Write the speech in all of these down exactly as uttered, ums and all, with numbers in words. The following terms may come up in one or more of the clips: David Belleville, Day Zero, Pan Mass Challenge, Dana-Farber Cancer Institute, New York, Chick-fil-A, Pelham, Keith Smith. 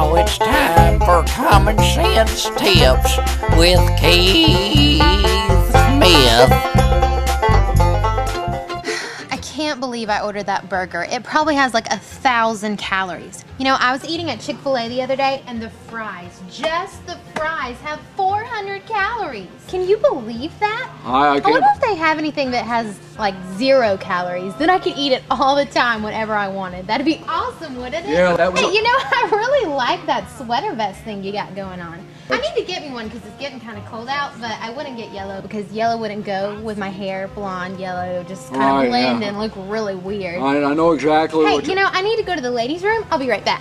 Now it's time for Common Sense Tips with Keith Smith. I can't believe I ordered that burger. It probably has like a thousand calories. You know, I was eating at Chick-fil-A the other day and the fries, just the fries, have four hundred calories. Can you believe that? I, I, I wonder if they have anything that has like zero calories. Then I could eat it all the time whenever I wanted. That'd be awesome, wouldn't it? Yeah, that would. Hey, you know, I really like that sweater vest thing you got going on. I need to get me one because it's getting kind of cold out, but I wouldn't get yellow because yellow wouldn't go with my hair. Blonde, yellow, just kind right, of blend yeah. and look really weird. I, I know exactly hey, what you know, I need to go to the ladies' room. I'll be right back.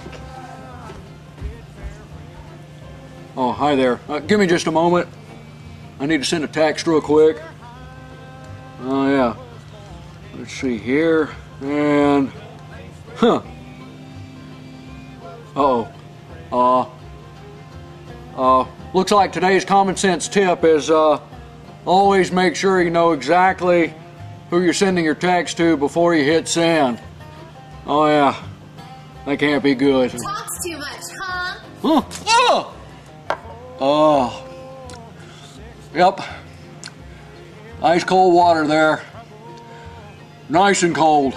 Oh, hi there. Uh, give me just a moment. I need to send a text real quick. Oh, uh, yeah. Let's see here. And, huh. Uh-oh. Uh, uh, looks like today's common sense tip is uh, always make sure you know exactly who you're sending your text to before you hit send. Oh, yeah. That can't be good. Talks too much, huh? Huh? Oh! Oh, yep, ice cold water there, nice and cold.